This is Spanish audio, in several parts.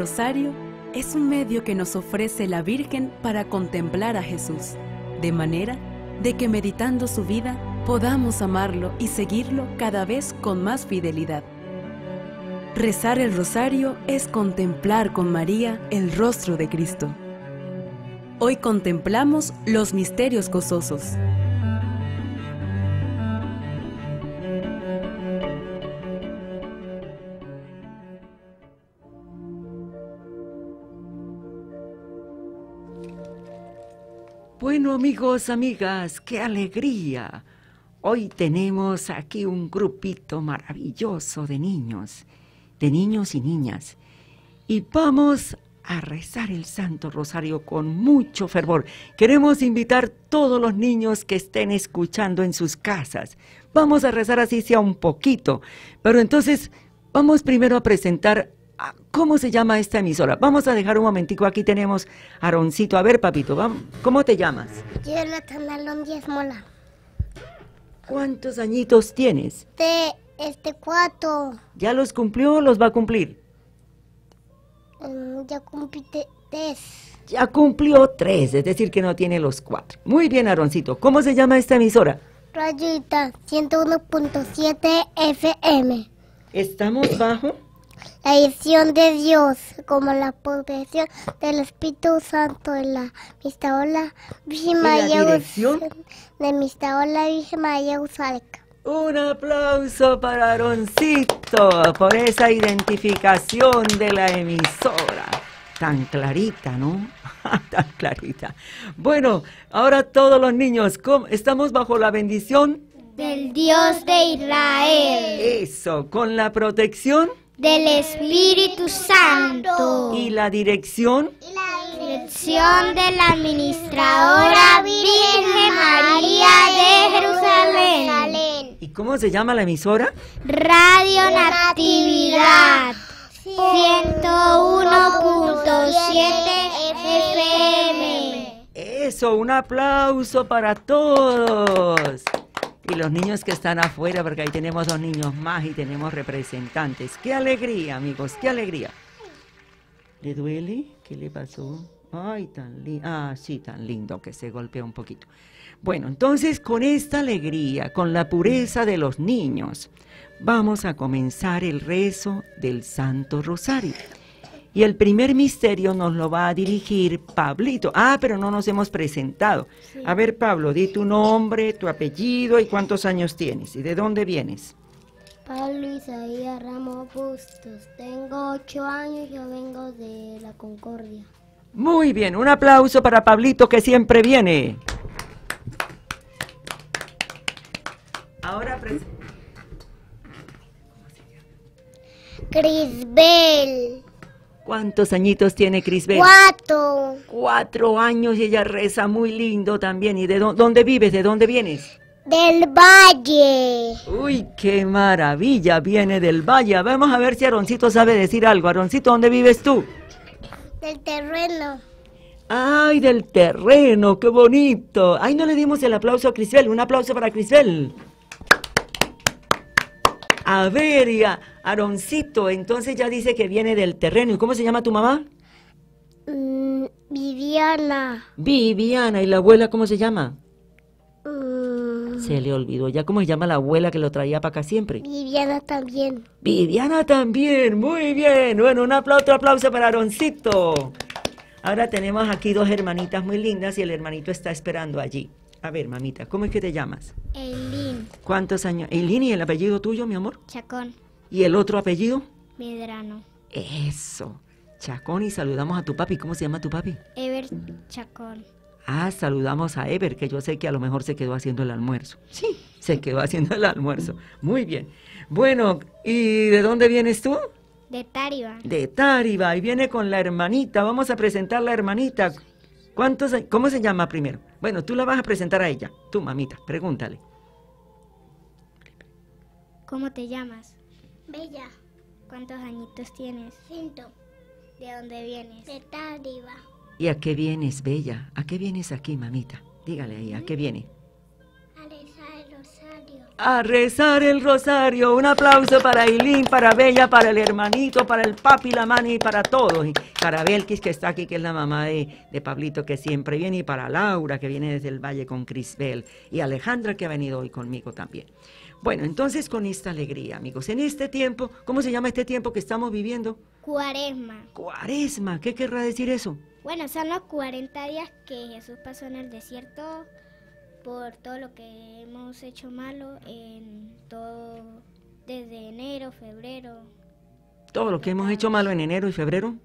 rosario es un medio que nos ofrece la Virgen para contemplar a Jesús, de manera de que meditando su vida podamos amarlo y seguirlo cada vez con más fidelidad. Rezar el rosario es contemplar con María el rostro de Cristo. Hoy contemplamos los misterios gozosos. Bueno, amigos, amigas, qué alegría. Hoy tenemos aquí un grupito maravilloso de niños y niñas. Y vamos a rezar el Santo Rosario con mucho fervor. Queremos invitar a todos los niños que estén escuchando en sus casas. Vamos a rezar así sea un poquito. Pero entonces vamos primero a presentar cómo se llama esta emisora. Vamos a dejar un momentico, aquí tenemos a Aaroncito. A ver, papito, ¿cómo te llamas? Jonathan Alon Díaz Mola. ¿Cuántos añitos tienes? Cuatro. ¿Ya los cumplió o los va a cumplir? Ya cumplí tres. Ya cumplió tres, es decir que no tiene los cuatro. Muy bien, Aaroncito. ¿Cómo se llama esta emisora? Rayita, 101.7 FM. ¿Estamos bajo? La edición de Dios, como la protección del Espíritu Santo de la Mistaola Virgen María Usalca. Un aplauso para Aaroncito por esa identificación de la emisora. Tan clarita, ¿no? Tan clarita. Bueno, ahora todos los niños, estamos bajo la bendición del Dios de Israel. Eso, con la protección del Espíritu Santo. ¿Y la dirección? La dirección de la administradora Virgen María de Jerusalén. ¿Y cómo se llama la emisora? Radio Natividad, 101.7 FM. Eso, un aplauso para todos. Y los niños que están afuera, porque ahí tenemos dos niños más y tenemos representantes. ¡Qué alegría, amigos! ¡Qué alegría! ¿Le duele? ¿Qué le pasó? ¡Ay, tan lindo! Ah, sí, tan lindo que se golpeó un poquito. Bueno, entonces, con esta alegría, con la pureza de los niños, vamos a comenzar el rezo del Santo Rosario. Y el primer misterio nos lo va a dirigir Pablito. Ah, pero no nos hemos presentado. Sí. A ver, Pablo, di tu nombre, tu apellido y cuántos años tienes y de dónde vienes. Pablo Isaías Ramos Bustos. Tengo 8 años, yo vengo de La Concordia. Muy bien, un aplauso para Pablito que siempre viene. Ahora Crisbel. ¿Cuántos añitos tiene Crisbel? 4. 4 años y ella reza muy lindo también. ¿Y de dónde vives? ¿De dónde vienes? Del Valle. Uy, qué maravilla, viene del Valle. Vamos a ver si Aaroncito sabe decir algo. Aaroncito, ¿dónde vives tú? Del Terreno. Ay, del Terreno, qué bonito. Ay, no le dimos el aplauso a Crisbel. Un aplauso para Crisbel. A ver, y Aaroncito, entonces ya dice que viene del Terreno. ¿Y cómo se llama tu mamá? Viviana. Viviana. ¿Y la abuela cómo se llama? Se le olvidó. ¿Ya cómo se llama la abuela que lo traía para acá siempre? Viviana también. Viviana también. Muy bien. Bueno, otro aplauso para Aaroncito. Ahora tenemos aquí 2 hermanitas muy lindas y el hermanito está esperando allí. A ver, mamita, ¿cómo es que te llamas? Elín. ¿Cuántos años? Elín, ¿y el apellido tuyo, mi amor? Chacón. ¿Y el otro apellido? Medrano. Eso. Chacón, y saludamos a tu papi. ¿Cómo se llama tu papi? Ever Chacón. Ah, saludamos a Eiber, que yo sé que a lo mejor se quedó haciendo el almuerzo. Sí, se quedó haciendo el almuerzo. Muy bien. Bueno, ¿y de dónde vienes tú? De Táriba. De Táriba, y viene con la hermanita. Vamos a presentar la hermanita. ¿Cómo se llama primero? Bueno, tú la vas a presentar a ella. Tú, mamita, pregúntale. ¿Cómo te llamas? Bella. ¿Cuántos añitos tienes? 5. ¿De dónde vienes? De Táriba. ¿Y a qué vienes, Bella? ¿A qué vienes aquí, mamita? Dígale ahí, ¿a qué viene? A rezar el rosario. A rezar el rosario. Un aplauso para Eileen, para Bella, para el hermanito, para el papi, la mani, para todos. Y para Belkis, que está aquí, que es la mamá de Pablito, que siempre viene. Y para Laura, que viene desde el Valle con Crisbel. Y Alejandra, que ha venido hoy conmigo también. Bueno, entonces con esta alegría, amigos. En este tiempo, ¿cómo se llama este tiempo que estamos viviendo? Cuaresma. Cuaresma, ¿qué querrá decir eso? Bueno, son los 40 días que Jesús pasó en el desierto por todo lo que hemos hecho malo en todo, desde enero, febrero. ¿Todo lo que hemos hecho malo en enero y febrero?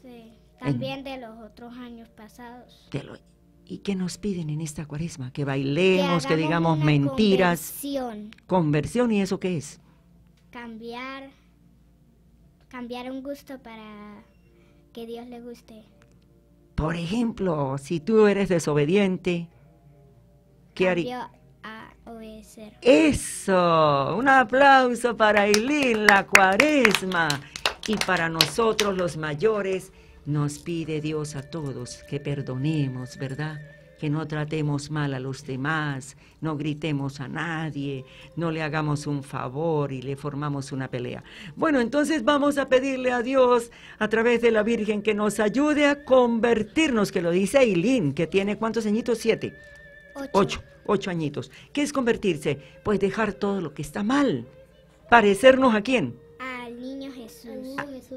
Sí, también de los otros años pasados. ¿Y qué nos piden en esta cuaresma? Que bailemos, que digamos mentiras. Conversión. ¿Conversión? ¿Y eso qué es? Cambiar un gusto para que Dios le guste. Por ejemplo, si tú eres desobediente... ¿Qué haría? A obedecer. ¡Eso! Un aplauso para Eileen, la cuaresma. Y para nosotros los mayores nos pide Dios a todos que perdonemos, ¿verdad? Que no tratemos mal a los demás, no gritemos a nadie, no le hagamos un favor y le formamos una pelea. Bueno, entonces vamos a pedirle a Dios a través de la Virgen que nos ayude a convertirnos, que lo dice Eileen, que tiene ¿cuántos añitos? 7. 8 añitos. ¿Qué es convertirse? Pues dejar todo lo que está mal. ¿Parecernos a quién? Al niño Jesús.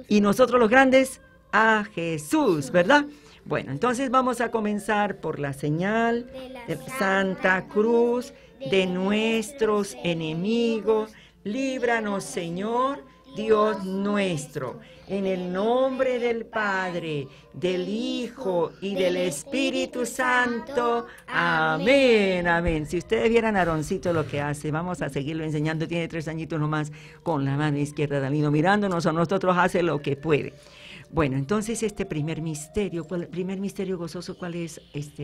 Y nosotros los grandes, a Jesús, ¿verdad? Bueno, entonces vamos a comenzar por la señal de Santa Cruz de nuestros enemigos. Líbranos, Señor, Dios nuestro, en el nombre del Padre, del Hijo y del Espíritu Santo. Amén, amén. Si ustedes vieran a Aaroncito lo que hace, vamos a seguirlo enseñando. Tiene 3 añitos nomás, con la mano izquierda del niño mirándonos a nosotros, hace lo que puede. Bueno, entonces este primer misterio, ¿cuál, primer misterio gozoso, cuál es,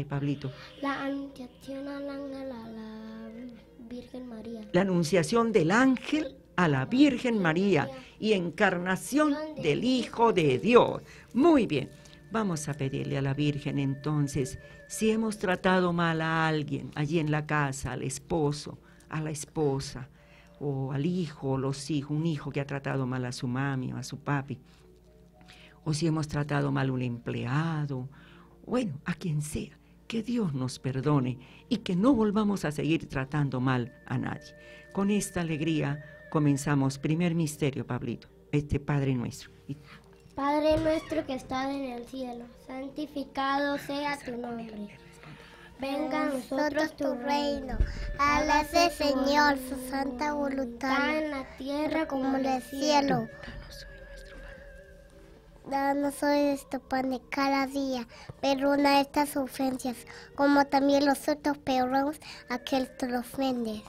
Pablito? La anunciación al ángel a la Virgen María. La anunciación del ángel a la Virgen María y encarnación del Hijo de Dios. Muy bien, vamos a pedirle a la Virgen entonces, si hemos tratado mal a alguien, allí en la casa, al esposo, a la esposa, o al hijo, los hijos, un hijo que ha tratado mal a su mami o a su papi, o si hemos tratado mal a un empleado, bueno, a quien sea, que Dios nos perdone y que no volvamos a seguir tratando mal a nadie. Con esta alegría comenzamos. Primer misterio, Pablito, Padre nuestro. Padre nuestro que estás en el cielo, santificado sea tu nombre. Venga a nosotros tu reino. Hágase, Señor, su santa voluntad en la tierra como en el cielo. Danos hoy nuestro pan de cada día. Perdona estas ofensas, como también nosotros perdonamos a aquel que te ofende.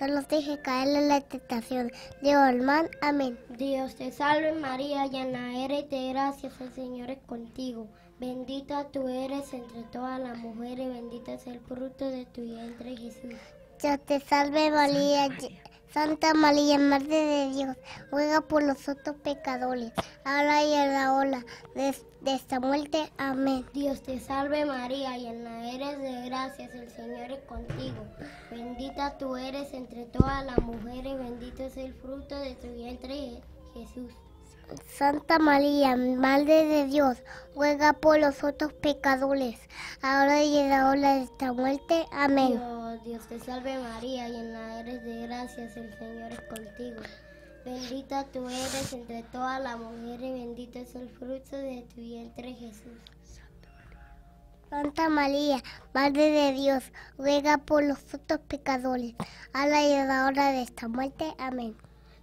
No los dejes caer en la tentación. Dios, man, amén. Dios te salve María, llena eres de gracia, el Señor es contigo. Bendita tú eres entre todas las mujeres, bendito es el fruto de tu vientre, Jesús. Dios te salve María, Santa María, Madre de Dios, ruega por nosotros pecadores, ahora y en la hora de esta muerte. Amén. Dios te salve María, llena eres de gracias, el Señor es contigo. Bendita tú eres entre todas las mujeres, bendito es el fruto de tu vientre, Jesús. Santa María, Madre de Dios, ruega por nosotros pecadores, ahora y en la hora de esta muerte. Amén. Dios te salve María, llena eres de gracias, el Señor es contigo. Bendita tú eres entre todas las mujeres, bendito es el fruto de tu vientre, Jesús. Santa María, Madre de Dios, ruega por nosotros pecadores, ahora y en la hora de esta muerte. Amén.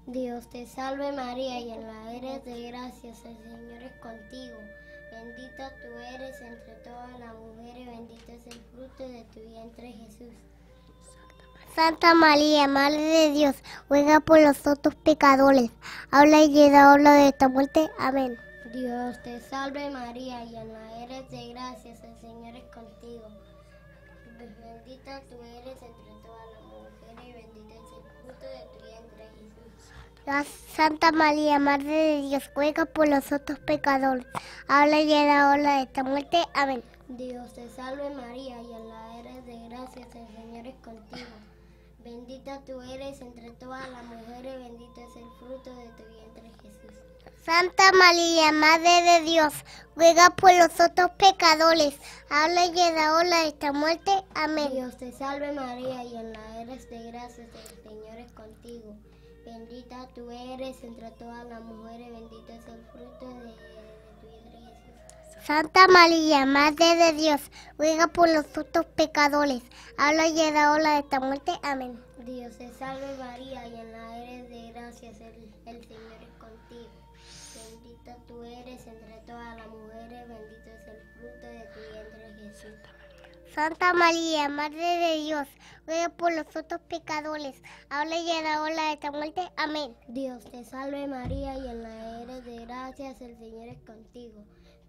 Dios te salve María, llena eres de gracias, el Señor es contigo. Bendita tú eres entre todas las mujeres, bendito es el fruto de tu vientre, Jesús. Santa María, Madre de Dios, ruega por nosotros pecadores, ahora y en la hora de esta muerte. Amén. Dios te salve María, llena eres de gracias, el Señor es contigo. Bendita tú eres entre todas las mujeres, bendito es el fruto de tu vientre, Jesús. La Santa María, Madre de Dios, ruega por nosotros pecadores, ahora y en la hora de esta muerte. Amén. Dios te salve María, llena eres de gracia. gracias, el Señor es contigo. Bendita tú eres entre todas las mujeres, bendito es el fruto de tu vientre, Jesús. Santa María, Madre de Dios, ruega por nosotros pecadores, ahora y en la hora de esta muerte. Amén. Dios te salve María, llena eres de gracia, el Señor es contigo. Bendita tú eres entre todas las mujeres, bendito es el fruto de tu vientre, Jesús. Santa María, Madre de Dios, ruega por nosotros pecadores, ahora y en la hora de esta muerte. Amén. Dios te salve María, llena eres de gracia, el Señor es contigo. Bendita tú eres entre todas las mujeres, bendito es el fruto de tu vientre, Jesús. Santa María, Madre de Dios, ruega por nosotros pecadores, ahora y en la hora de esta muerte. Amén. Dios te salve María, llena eres de gracias, el Señor es contigo.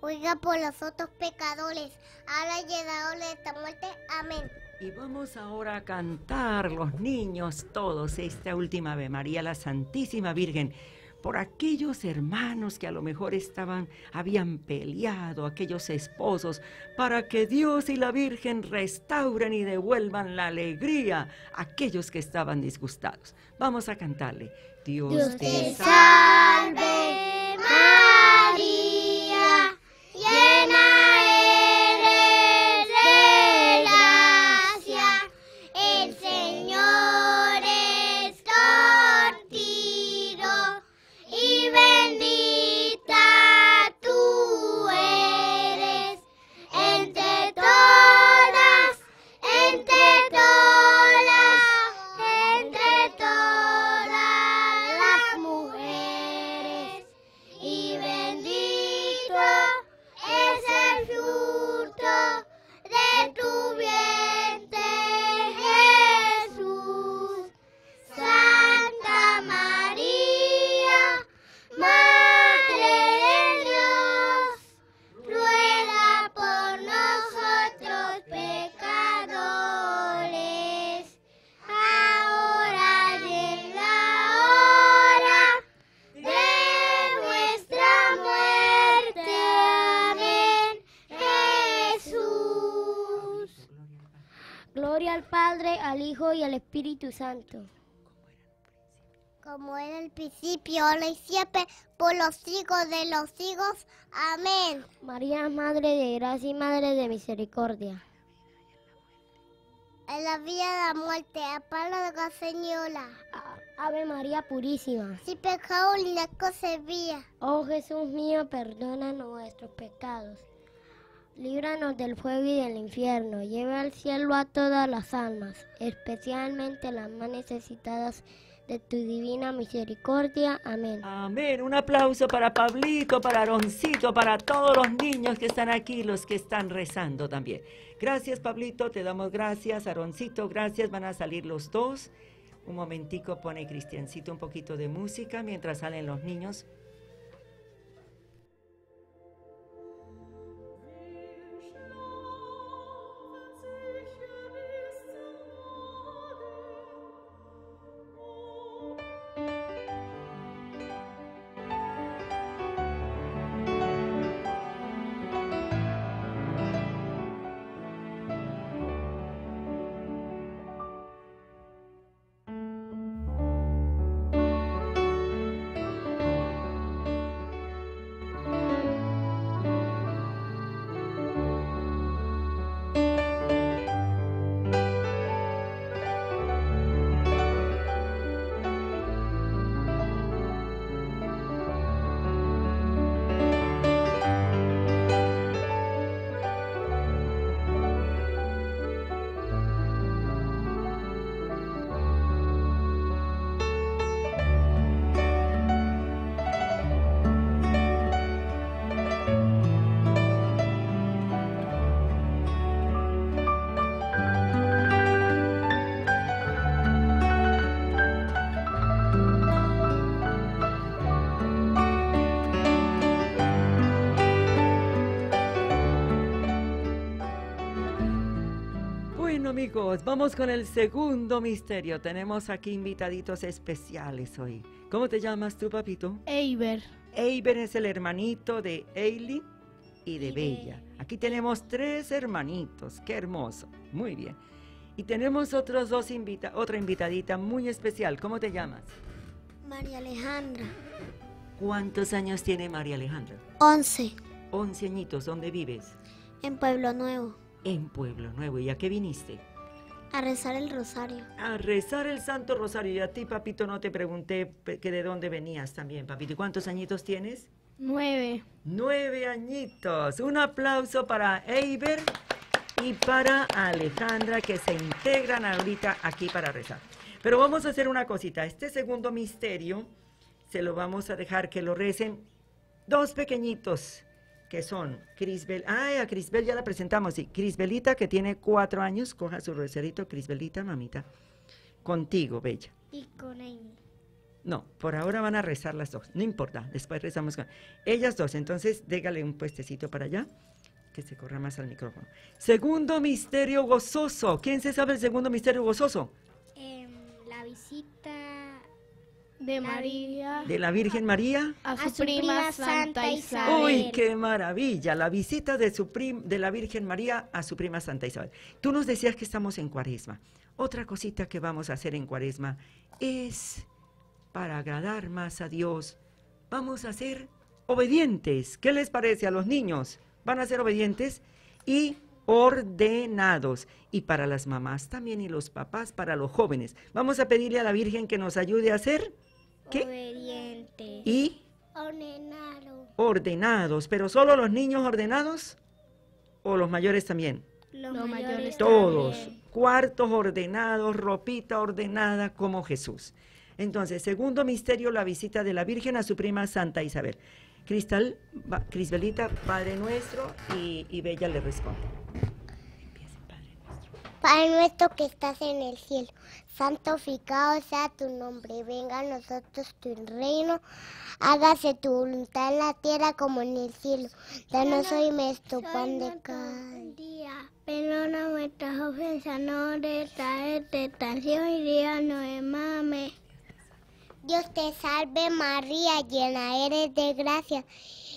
ruega por nosotros pecadores, ahora y en la hora de esta muerte. Amén. Y vamos ahora a cantar los niños todos esta última Ave María, la Santísima Virgen, por aquellos hermanos que a lo mejor habían peleado, aquellos esposos, para que Dios y la Virgen restauren y devuelvan la alegría a aquellos que estaban disgustados. Vamos a cantarle. Dios te salve, María, llena Santo. Como era el principio, ahora y siempre, por los siglos de los siglos. Amén. María, Madre de Gracia y Madre de Misericordia. En la vida de la muerte, amparo de la Señora. Ave María Purísima. Si pecado ni la concebía. Oh Jesús mío, perdona nuestros pecados. Líbranos del fuego y del infierno, lleva al cielo a todas las almas, especialmente las más necesitadas de tu divina misericordia. Amén. Amén. Un aplauso para Pablito, para Aaroncito, para todos los niños que están aquí, los que están rezando también. Gracias, Pablito, te damos gracias, Aaroncito, gracias, van a salir los dos. Un momentico pone Cristiancito un poquito de música mientras salen los niños. Bueno, amigos, vamos con el segundo misterio. Tenemos aquí invitaditos especiales hoy. ¿Cómo te llamas tú, papito? Eiber. Eiber es el hermanito de Eileen y de Bella. Aquí tenemos tres hermanitos. ¡Qué hermoso! Muy bien. Y tenemos otros dos otra invitadita muy especial. ¿Cómo te llamas? María Alejandra. ¿Cuántos años tiene María Alejandra? 11. 11 añitos. ¿Dónde vives? En Pueblo Nuevo. En Pueblo Nuevo. ¿Y a qué viniste? A rezar el rosario. A rezar el Santo Rosario. Y a ti, papito, no te pregunté que de dónde venías también, papito. ¿Y cuántos añitos tienes? 9. 9 añitos. Un aplauso para Eiber y para Alejandra, que se integran ahorita aquí para rezar. Pero vamos a hacer una cosita. Este segundo misterio se lo vamos a dejar que lo recen dos pequeñitos, que son Crisbel. Ay, a Crisbel ya la presentamos. Sí, Crisbelita, que tiene 4 años. Coja su roserito, Crisbelita, mamita. Contigo, Bella. Y con Eiber. No, por ahora van a rezar las dos, no importa, después rezamos con ellas dos. Entonces, dégale un puestecito para allá, que se corra más al micrófono. Segundo misterio gozoso. ¿Quién se sabe el segundo misterio gozoso? La visita de María. De la Virgen María. A su prima Santa Isabel. ¡Uy, qué maravilla! La visita de la Virgen María a su prima Santa Isabel. Tú nos decías que estamos en Cuaresma. Otra cosita que vamos a hacer en Cuaresma es... para agradar más a Dios, vamos a ser obedientes. ¿Qué les parece a los niños? Van a ser obedientes y ordenados. Y para las mamás también y los papás, para los jóvenes. Vamos a pedirle a la Virgen que nos ayude a ser... ¿qué? Obedientes. Y... ordenados. Ordenados. ¿Pero solo los niños ordenados? ¿O los mayores también? Los mayores. Todos. También. Cuartos ordenados, ropita ordenada como Jesús. Entonces, segundo misterio, la visita de la Virgen a su prima Santa Isabel. Crisbelita, Padre Nuestro, y Bella le responde. Padre Nuestro que estás en el cielo, santificado sea tu nombre, venga a nosotros tu reino, hágase tu voluntad en la tierra como en el cielo. Danos hoy nuestro pan de cada día. Perdona nuestras ofensas, no dejes tentación y líbranos del mal. Dios te salve María, llena eres de gracia,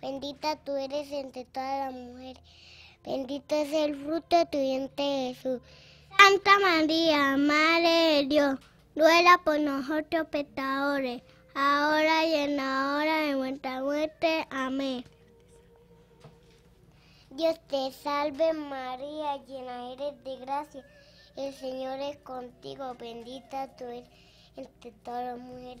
Bendita tú eres entre todas las mujeres, bendito es el fruto de tu vientre Jesús. Santa María, Madre de Dios, ruega por nosotros pecadores, ahora y en la hora de nuestra muerte. Amén. Dios te salve María, llena eres de gracia. El Señor es contigo, bendita tú eres entre todas las mujeres,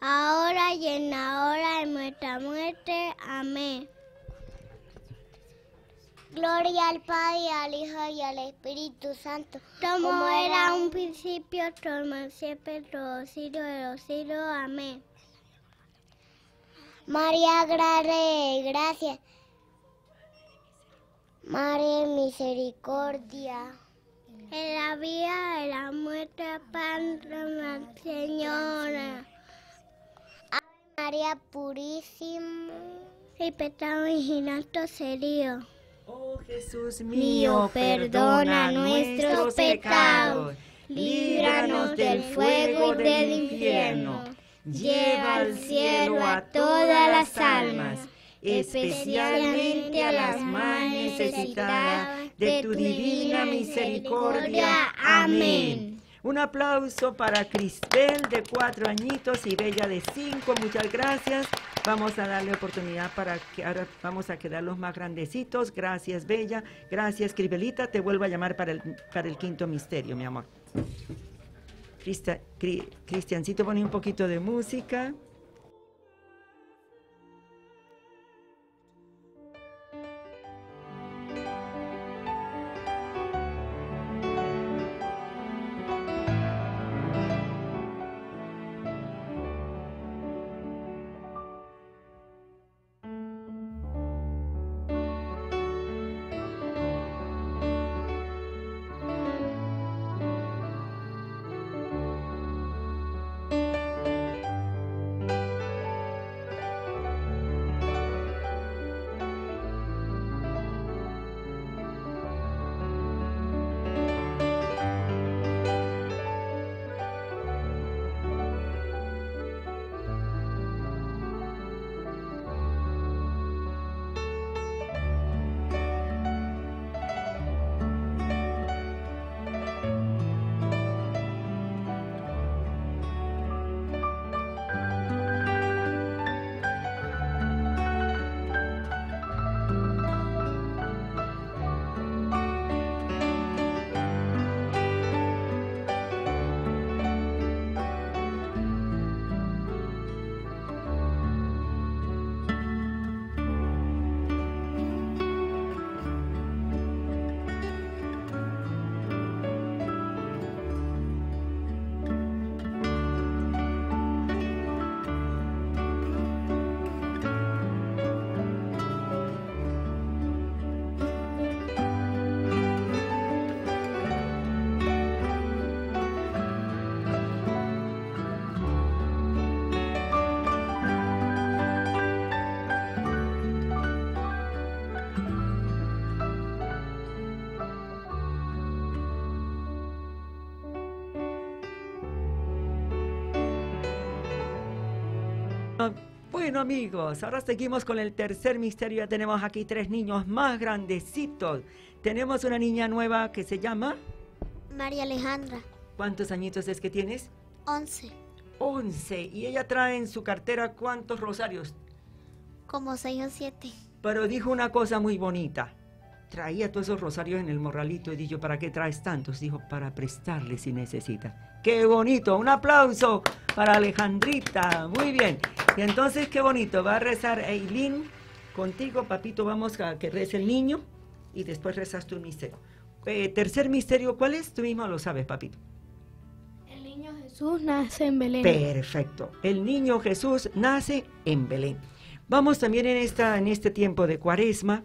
ahora y en la hora de nuestra muerte. Amén. Gloria al Padre, al Hijo y al Espíritu Santo, como era un principio, ahora y siempre, por los siglos de los siglos. Amén. María, gracias. Madre misericordia. En la vida de la muerte, Padre, Señora. Ave María purísima. El pecado original serio. Oh Jesús mío, perdona nuestros pecados, líbranos del fuego del infierno, lleva al cielo a todas las almas, especialmente a las más necesitadas de tu divina misericordia. Amén. Un aplauso para Crisbel de 4 añitos y Bella de 5. Muchas gracias. Vamos a darle oportunidad para que ahora vamos a quedar los más grandecitos. Gracias, Bella. Gracias, Crisbelita. Te vuelvo a llamar para el quinto misterio, mi amor. Cristiancito, pone un poquito de música. Bueno, amigos, ahora seguimos con el tercer misterio. Ya tenemos aquí tres niños más grandecitos. Tenemos una niña nueva que se llama... María Alejandra. ¿Cuántos añitos es que tienes? 11. 11. Y ella trae en su cartera ¿cuántos rosarios? Como 6 o 7. Pero dijo una cosa muy bonita. Traía todos esos rosarios en el morralito y dijo, ¿para qué traes tantos? Dijo, para prestarle si necesita. ¡Qué bonito! Un aplauso para Alejandrita. Muy bien. Y entonces, qué bonito. Va a rezar Eileen contigo, papito. Vamos a que reza el niño y después rezas tu misterio. Tercer misterio, ¿cuál es? Tú mismo lo sabes, papito. El niño Jesús nace en Belén. Perfecto. El niño Jesús nace en Belén. Vamos también en este tiempo de Cuaresma.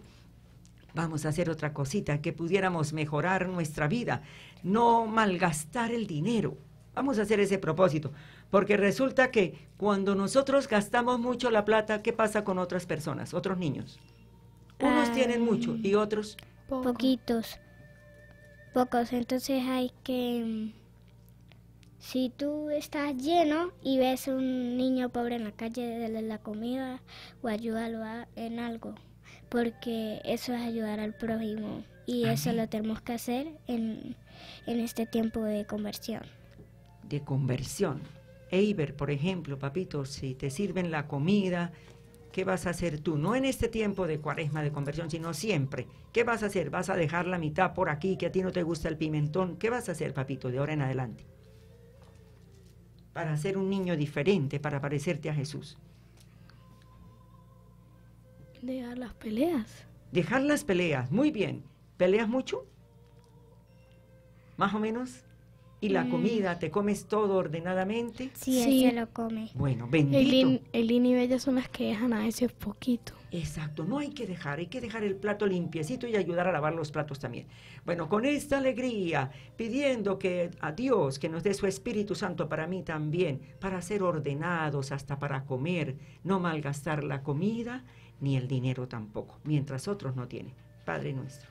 Vamos a hacer otra cosita, que pudiéramos mejorar nuestra vida, no malgastar el dinero. Vamos a hacer ese propósito, porque resulta que cuando nosotros gastamos mucho la plata, ¿qué pasa con otras personas, otros niños? Unos tienen mucho y otros... Pocos, entonces hay que... Si tú estás lleno y ves un niño pobre en la calle, dale la comida o ayúdalo en algo. Porque eso es ayudar al prójimo y eso lo tenemos que hacer en este tiempo de conversión. De conversión. Eiber, por ejemplo, papito, si te sirven la comida, ¿qué vas a hacer tú? No en este tiempo de Cuaresma de conversión, sino siempre. ¿Qué vas a hacer? ¿Vas a dejar la mitad por aquí, que a ti no te gusta el pimentón? ¿Qué vas a hacer, papito, de ahora en adelante? Para ser un niño diferente, para parecerte a Jesús. Dejar las peleas. Dejar las peleas, muy bien. ¿Peleas mucho? ¿Más o menos? ¿Y la comida? ¿Te comes todo ordenadamente? Sí, sí. Se lo come. Bueno, bendito. Elín y Bella son las que dejan a veces poquito. Exacto, no hay que dejar el plato limpiecito y ayudar a lavar los platos también. Bueno, con esta alegría, pidiendo que a Dios que nos dé su Espíritu Santo para mí también, para ser ordenados hasta para comer, no malgastar la comida, ni el dinero tampoco, mientras otros no tienen. Padre nuestro.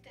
te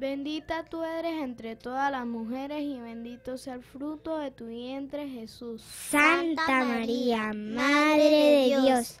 Bendita tú eres entre todas las mujeres y bendito sea el fruto de tu vientre, Jesús. Santa María, Madre de Dios,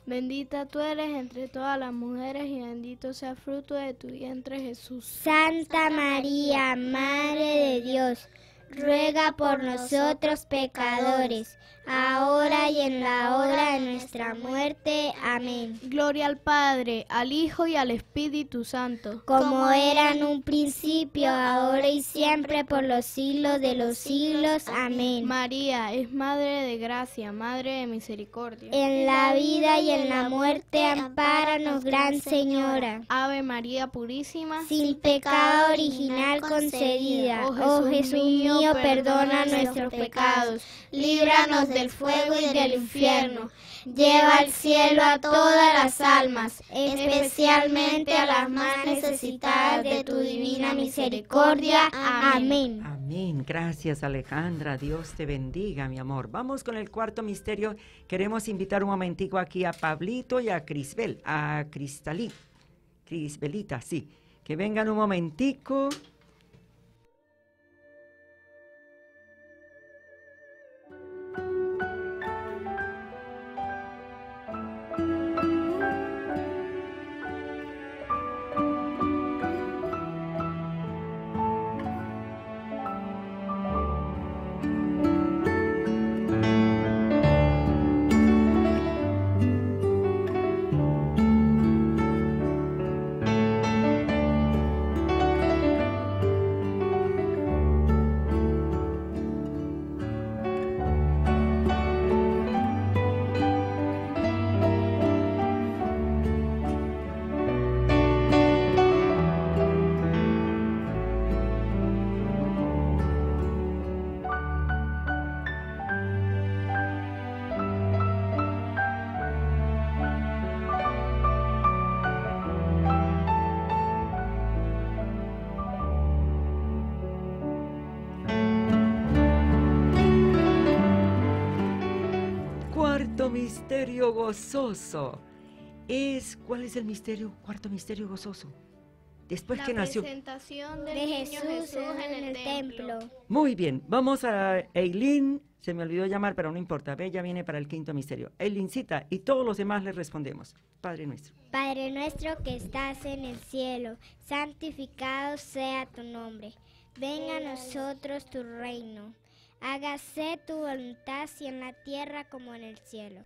Bendita tú eres entre todas las mujeres y bendito sea el fruto de tu vientre Jesús. Santa María, Madre de Dios, ruega por nosotros pecadores, ahora y en la hora de nuestra muerte. Amén. Gloria al Padre, al Hijo y al Espíritu Santo, como era en un principio, ahora y siempre, por los siglos de los siglos. Amén. María es Madre de Gracia, Madre de Misericordia. En la vida y en la muerte, ampáranos, Gran Señora. Ave María Purísima, sin pecado original concebida. Oh Jesús mío, perdona nuestros pecados, líbranos del fuego y del infierno, lleva al cielo a todas las almas, especialmente a las más necesitadas de tu divina misericordia. Amén. Amén. Gracias, Alejandra. Dios te bendiga, mi amor. Vamos con el cuarto misterio. Queremos invitar un momentico aquí a Pablito y a Crisbel, a Cristalí, Crisbelita, sí, que vengan un momentico. Misterio gozoso. ¿Cuál es el misterio? Cuarto misterio gozoso. Después la que nació. La presentación de Jesús en el templo. Muy bien, vamos a Eileen. Se me olvidó llamar, pero no importa. Ella viene para el quinto misterio. Eilincita, y todos los demás le respondemos. Padre nuestro. Padre nuestro que estás en el cielo, santificado sea tu nombre. Venga a nosotros tu reino. Hágase tu voluntad, si en la tierra como en el cielo.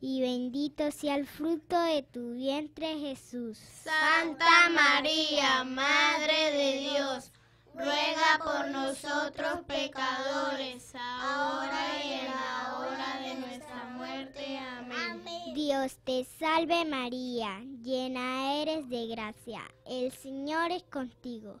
y bendito sea el fruto de tu vientre Jesús. Santa María, Madre de Dios, ruega por nosotros pecadores, ahora y en la hora de nuestra muerte. Amén. Dios te salve María, llena eres de gracia, el Señor es contigo.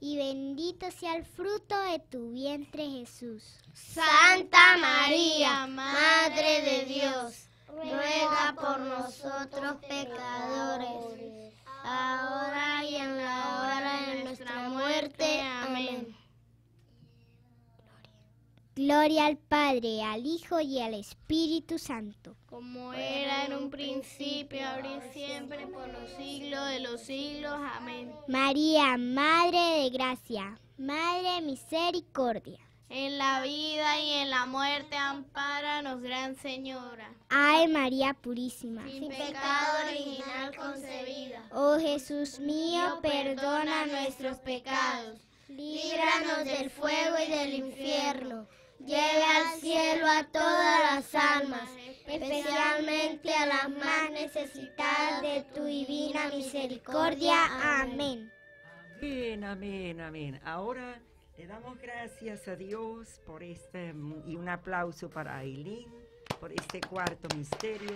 y bendito sea el fruto de tu vientre Jesús. Santa María, Madre de Dios, ruega por nosotros pecadores, ahora y en la hora de nuestra muerte. Amén. Gloria al Padre, al Hijo y al Espíritu Santo. Como era en un principio, ahora y siempre, por los siglos de los siglos. Amén. María, Madre de Gracia, Madre de Misericordia. En la vida y en la muerte, ampáranos, Gran Señora. Ave María Purísima, sin pecado original concebida. Oh Jesús mío, perdona nuestros pecados. Líbranos del fuego y del infierno. Lleva al cielo a todas las almas, especialmente a las más necesitadas de tu divina misericordia. Amén. Amén, amén, amén. Ahora le damos gracias a Dios por este, y un aplauso para Eileen por este cuarto misterio.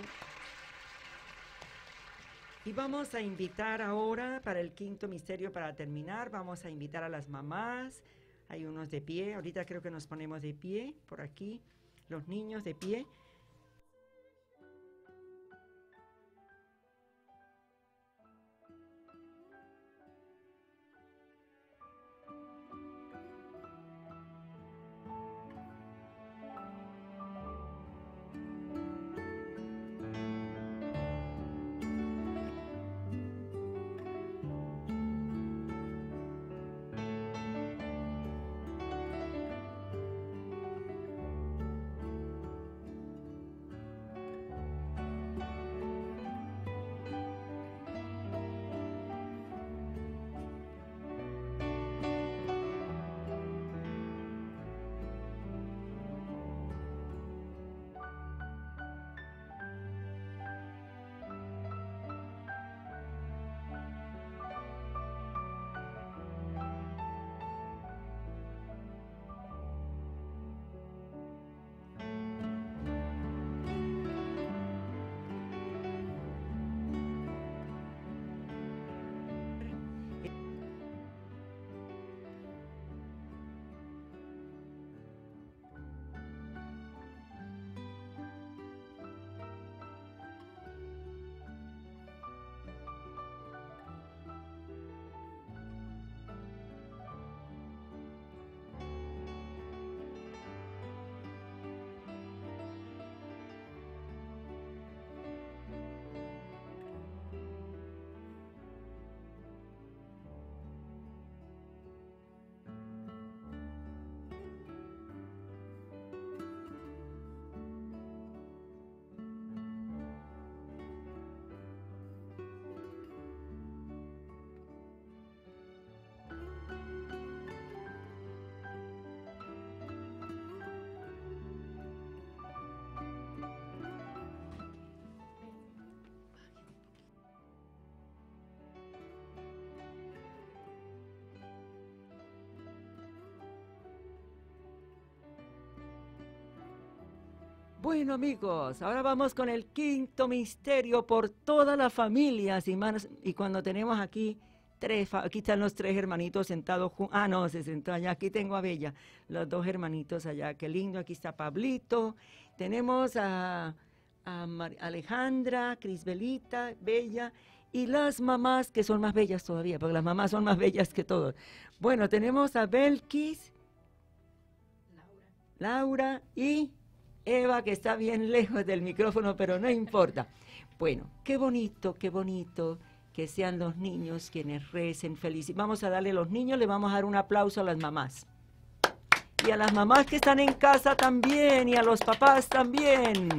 Y vamos a invitar ahora, para el quinto misterio, para terminar, vamos a invitar a las mamás. Hay unos de pie, ahorita creo que nos ponemos de pie, por aquí, los niños de pie. Bueno, amigos, ahora vamos con el quinto misterio por todas las familias y más. Y cuando tenemos aquí tres, aquí están los tres hermanitos sentados. Ah, no, se sentó allá. Aquí tengo a Bella, los dos hermanitos allá. Qué lindo, aquí está Pablito. Tenemos a María Alejandra, Crisbelita, Bella y las mamás, que son más bellas todavía, porque las mamás son más bellas que todos. Bueno, tenemos a Belkis, Laura y Eva, que está bien lejos del micrófono, pero no importa. Bueno, qué bonito que sean los niños quienes recen felices. Vamos a darle a los niños, le vamos a dar un aplauso a las mamás. Y a las mamás que están en casa también, y a los papás también.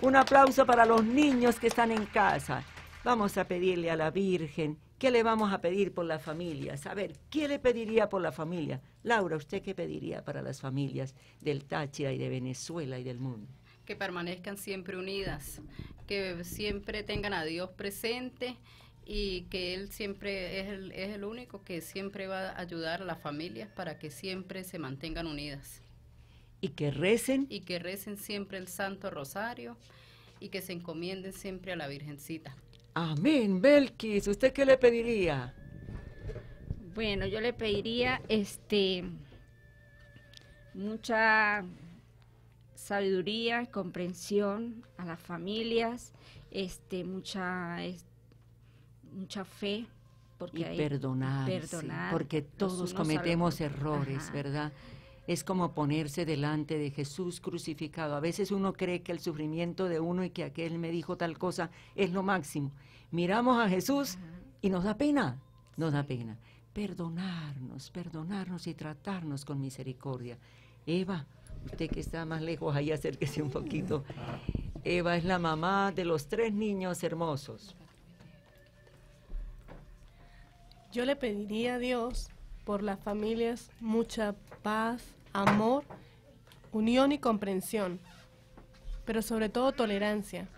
Un aplauso para los niños que están en casa. Vamos a pedirle a la Virgen, ¿qué le vamos a pedir por las familias? A ver, ¿qué le pediría por la familia? Laura, ¿usted qué pediría para las familias del Táchira y de Venezuela y del mundo? Que permanezcan siempre unidas, que siempre tengan a Dios presente y que Él siempre es el único que siempre va a ayudar a las familias para que siempre se mantengan unidas. ¿Y que recen? Y que recen siempre el Santo Rosario y que se encomienden siempre a la Virgencita. Amén. Belkis, ¿usted qué le pediría? Bueno, yo le pediría mucha sabiduría, comprensión a las familias, mucha fe, porque y hay perdonar, porque todos cometemos errores, ajá, ¿verdad? Es como ponerse delante de Jesús crucificado. A veces uno cree que el sufrimiento de uno y que aquel me dijo tal cosa es lo máximo. Miramos a Jesús y nos da pena, nos da pena. Perdonarnos, perdonarnos y tratarnos con misericordia. Eva, usted que está más lejos, ahí acérquese un poquito. Eva es la mamá de los tres niños hermosos. Yo le pediría a Dios por las familias mucha paz, amor, unión y comprensión, pero sobre todo tolerancia,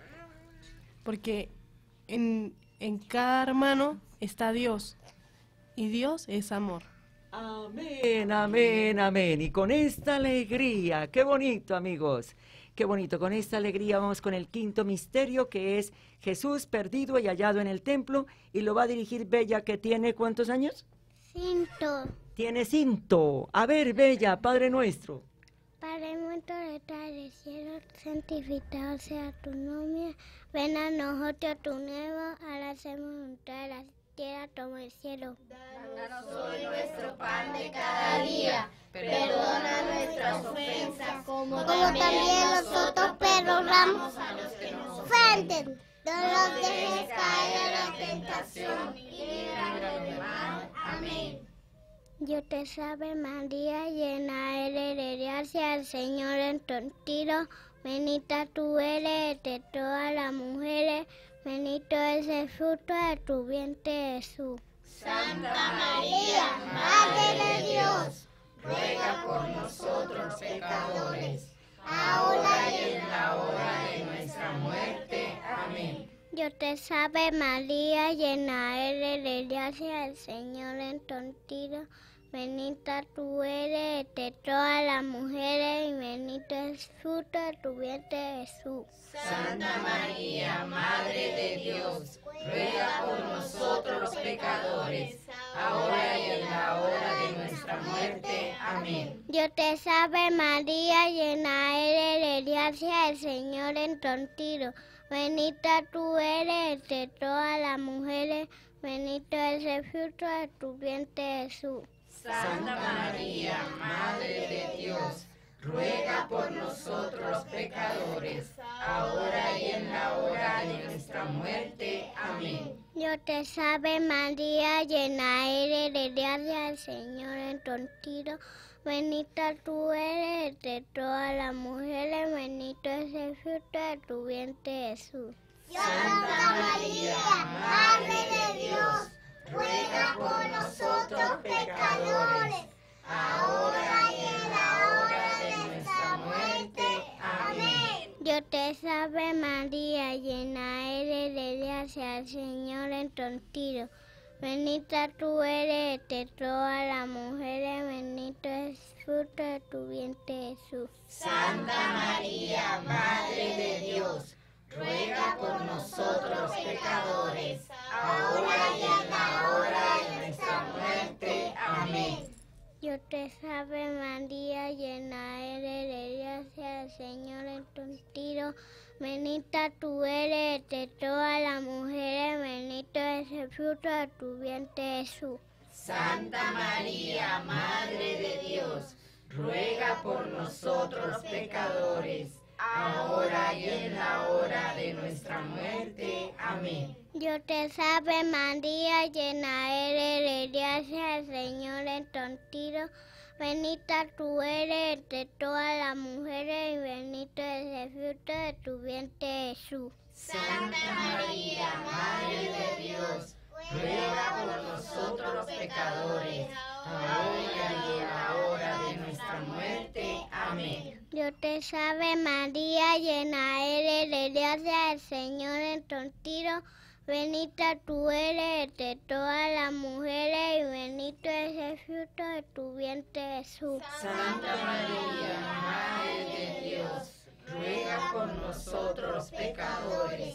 porque en cada hermano está Dios, y Dios es amor. Amén, amén, amén, y con esta alegría, qué bonito, amigos, Qué bonito, con esta alegría vamos con el quinto misterio, que es Jesús perdido y hallado en el templo, y lo va a dirigir Bella, que tiene ¿cuántos años? 5. Tiene 5. A ver, Bella, Padre nuestro. Padre nuestro que estás en el cielo, santificado sea tu nombre, ven a nosotros tu reino, ahora hacemos juntar de la tierra como el cielo. Danos hoy nuestro pan de cada día. Perdona nuestras ofensas, como también nosotros perdonamos a los que nos ofenden. No nos dejes caer en la tentación y líbranos del mal. Amén. Yo te salve María, llena eres de gracia, el Señor es contigo. Bendita tú eres entre todas las mujeres, bendito es el fruto de tu vientre Jesús. Santa María, Madre de Dios, ruega por nosotros pecadores, ahora y en la hora de nuestra muerte. Amén. Dios te salve María, llena eres de gracia, el Señor es contigo. Bendita tú eres entre todas las mujeres y bendito es fruto de tu vientre Jesús. Santa María, Madre de Dios, ruega por nosotros los pecadores, ahora y en la hora de nuestra muerte. Amén. Dios te salve María, llena eres de gracia, el Señor es contigo. Bendita tú eres entre todas las mujeres, bendito es el fruto de tu vientre Jesús. Santa María, Madre de Dios, ruega por nosotros los pecadores, ahora y en la hora de nuestra muerte. Amén. Dios te salve María, llena eres de gracia, el Señor es contigo. Bendita tú eres entre todas las mujeres, bendito es el fruto de tu vientre Jesús. Santa María, Madre de Dios, ruega por nosotros pecadores, ahora y en la hora de nuestra muerte. Amén. Dios te salve María, llena eres de gracia, el Señor es contigo. Bendita tú eres entre todas las mujeres, bendito es el fruto de tu vientre Jesús. Santa María, Madre de Dios, ruega por nosotros pecadores, ahora y en la hora de nuestra muerte. Amén. Dios te salve María, llena eres de gracia, el Señor es contigo. Bendita tú eres entre todas las mujeres, bendito es el fruto de tu vientre Jesús. Santa María, Madre de Dios, ruega por nosotros los pecadores, ahora y en la hora de nuestra muerte. Amén. Dios te salve María, llena eres de gracia, el Señor es contigo. Bendita tú eres entre todas las mujeres y bendito es el fruto de tu vientre Jesús. Santa María, Madre de Dios, ruega por nosotros los pecadores,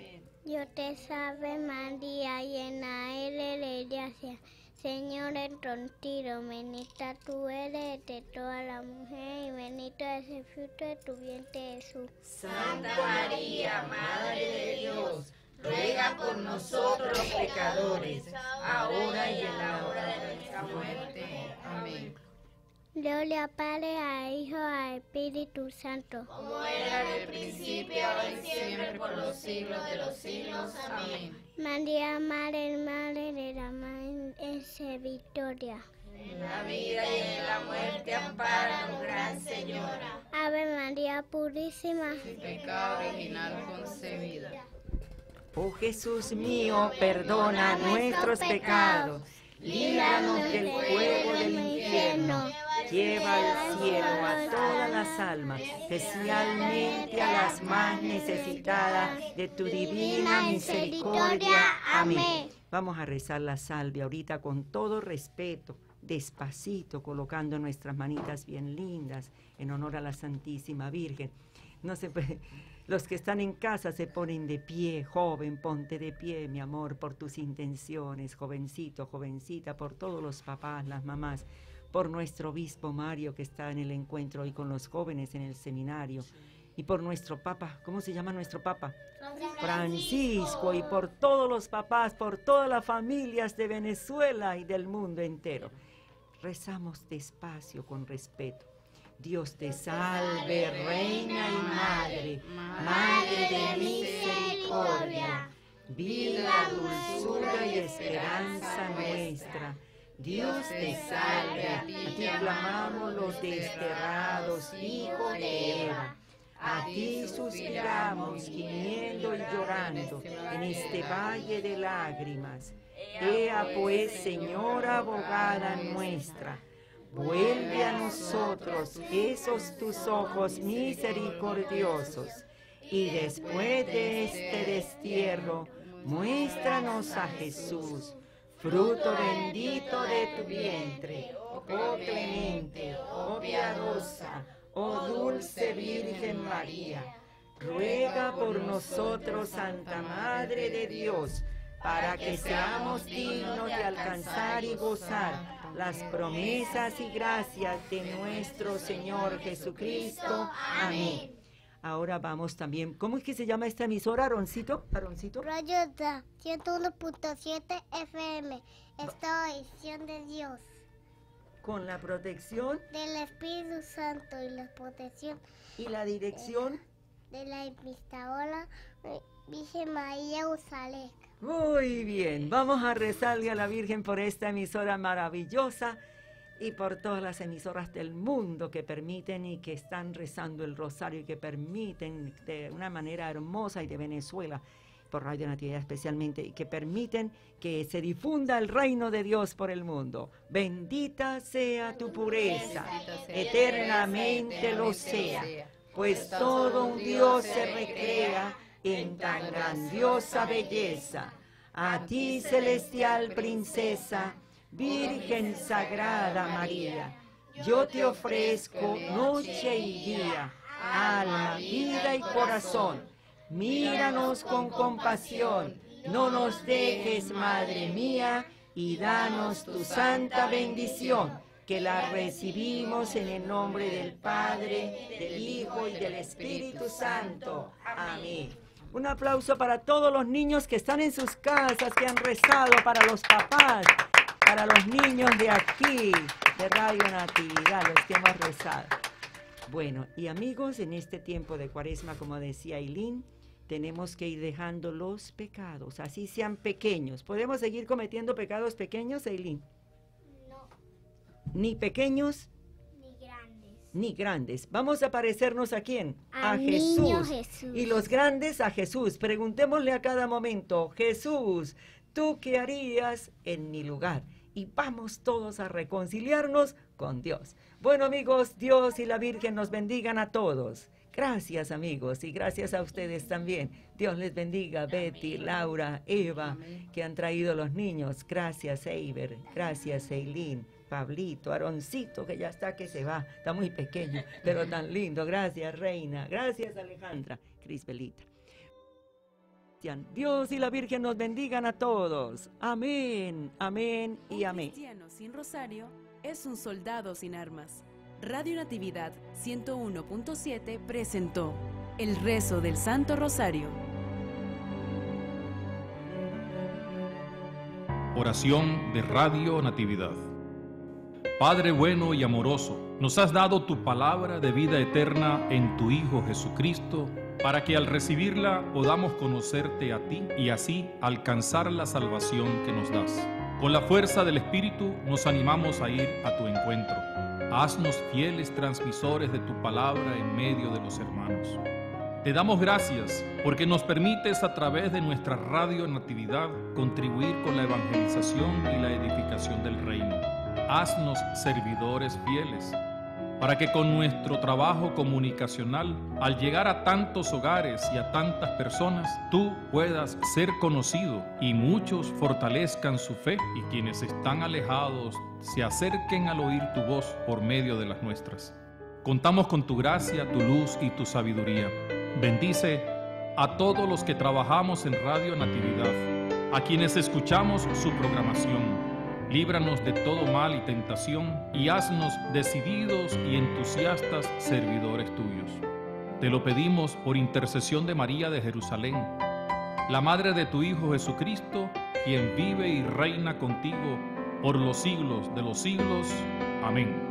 Dios te salve María, llena eres de gracia, el Señor es contigo. Bendita tú eres entre todas las mujeres y bendito es el fruto de tu vientre Jesús. Santa María, Madre de Dios, ruega por nosotros pecadores, ahora y en la hora de nuestra muerte. Amén. Dios te salve María, llena eres de gracia, Señor es contigo, bendita tú eres de todas las mujeres y bendito es el fruto de tu vientre Jesús. Santa María, Madre de Dios, ruega por nosotros los pecadores, ahora y en la hora de nuestra muerte. Amén. Gloria al Padre, al Hijo, al Espíritu Santo. Como era en el principio, ahora y siempre, por los siglos de los siglos. Amén. María, Madre de la Madre, Victoria. En la vida y en la muerte, ampáranos, Gran Señora. Ave María Purísima, sin pecado original concebida. Oh Jesús mío, perdona nuestros pecados, líbranos del fuego del infierno, lleva al cielo a todas las almas, especialmente a las más necesitadas de tu divina misericordia. Amén. Vamos a rezar la salve ahorita con todo respeto, despacito, colocando nuestras manitas bien lindas en honor a la Santísima Virgen. No se puede... Los que están en casa se ponen de pie. Joven, ponte de pie, mi amor, por tus intenciones. Jovencito, jovencita, por todos los papás, las mamás, por nuestro obispo Mario, que está en el encuentro hoy con los jóvenes en el seminario, y por nuestro papa, ¿cómo se llama nuestro papa? Francisco, y por todos los papás, por todas las familias de Venezuela y del mundo entero. Rezamos despacio, con respeto. Dios te salve, Reina y Madre, Madre de misericordia, vida, dulzura y esperanza nuestra. Dios te salve, a ti clamamos los desterrados, hijos de Eva. A ti suspiramos, gimiendo y llorando, en este valle de lágrimas. Ea pues, Señora abogada nuestra, vuelve a nosotros esos tus ojos misericordiosos, y después de este destierro, muéstranos a Jesús, fruto bendito de tu vientre. Oh clemente, oh piadosa, oh dulce Virgen María, ruega por nosotros, Santa Madre de Dios, para que seamos dignos de alcanzar y gozar las promesas y gracias de nuestro Señor Jesucristo. Amén. Ahora vamos también, ¿cómo es que se llama esta emisora, Aaroncito? Rayita, 101.7 FM, esta edición de Dios. Con la protección del Espíritu Santo y la protección y la dirección de la Invitadora Virgen María Jerusalén. Muy bien, vamos a rezarle a la Virgen por esta emisora maravillosa y por todas las emisoras del mundo que permiten y que están rezando el rosario y que permiten de una manera hermosa, y de Venezuela, por Radio Natividad especialmente, y que permiten que se difunda el reino de Dios por el mundo. Bendita sea tu pureza, eternamente lo sea, pues todo un Dios se recrea en tan grandiosa belleza. A ti, celestial princesa, Virgen sagrada María, yo te ofrezco noche y día, alma, vida y corazón. Míranos con compasión, no nos dejes, Madre mía, y danos tu santa bendición, que la recibimos en el nombre del Padre, del Hijo y del Espíritu Santo. Amén. Un aplauso para todos los niños que están en sus casas, que han rezado, para los papás, para los niños de aquí, de Radio Natividad, los que hemos rezado. Bueno, y amigos, en este tiempo de Cuaresma, como decía Eileen, tenemos que ir dejando los pecados, así sean pequeños. ¿Podemos seguir cometiendo pecados pequeños, Eileen? No. Ni pequeños, ni grandes. Vamos a parecernos ¿a quién? A Jesús. Y los grandes a Jesús. Preguntémosle a cada momento, Jesús, ¿tú qué harías en mi lugar? Y vamos todos a reconciliarnos con Dios. Bueno, amigos, Dios y la Virgen nos bendigan a todos. Gracias, amigos, y gracias a ustedes también. Dios les bendiga, Betty, Laura, Eva, que han traído los niños. Gracias, Eiber. Gracias, Eileen. Pablito, Aaroncito, que ya está, que se va, está muy pequeño, pero tan lindo. Gracias, Reina. Gracias, Alejandra. Crisbelita. Dios y la Virgen nos bendigan a todos. Amén, amén y amén. Un cristiano sin rosario es un soldado sin armas. Radio Natividad 101.7 presentó el rezo del Santo Rosario. Oración de Radio Natividad. Padre bueno y amoroso, nos has dado tu palabra de vida eterna en tu Hijo Jesucristo, para que al recibirla podamos conocerte a ti y así alcanzar la salvación que nos das. Con la fuerza del Espíritu nos animamos a ir a tu encuentro. Haznos fieles transmisores de tu palabra en medio de los hermanos. Te damos gracias porque nos permites a través de nuestra Radio Natividad contribuir con la evangelización y la edificación del reino. Haznos servidores fieles, para que con nuestro trabajo comunicacional, al llegar a tantos hogares y a tantas personas, tú puedas ser conocido y muchos fortalezcan su fe y quienes están alejados se acerquen al oír tu voz por medio de las nuestras. Contamos con tu gracia, tu luz y tu sabiduría. Bendice a todos los que trabajamos en Radio Natividad, a quienes escuchamos su programación. Líbranos de todo mal y tentación, y haznos decididos y entusiastas servidores tuyos. Te lo pedimos por intercesión de María de Jerusalén, la madre de tu Hijo Jesucristo, quien vive y reina contigo por los siglos de los siglos. Amén.